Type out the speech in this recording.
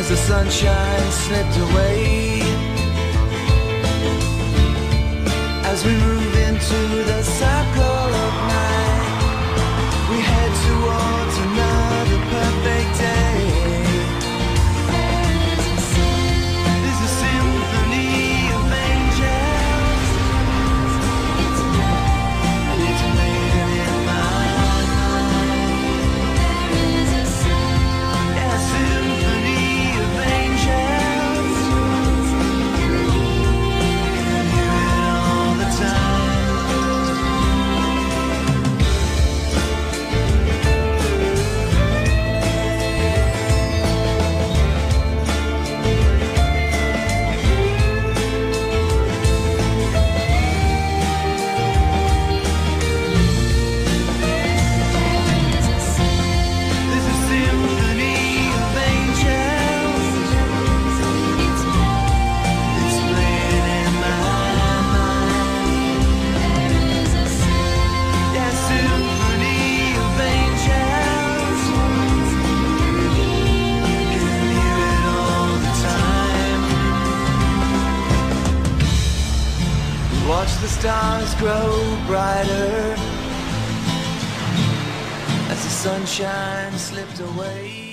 as the sunshine slipped away, as we move into the circle of night, we head towards another perfect day. There's a symphony of angels, and it's playing in my mind. A symphony of angels, and I hear it all the time. Watch the stars grow brighter as the sunshine slipped away.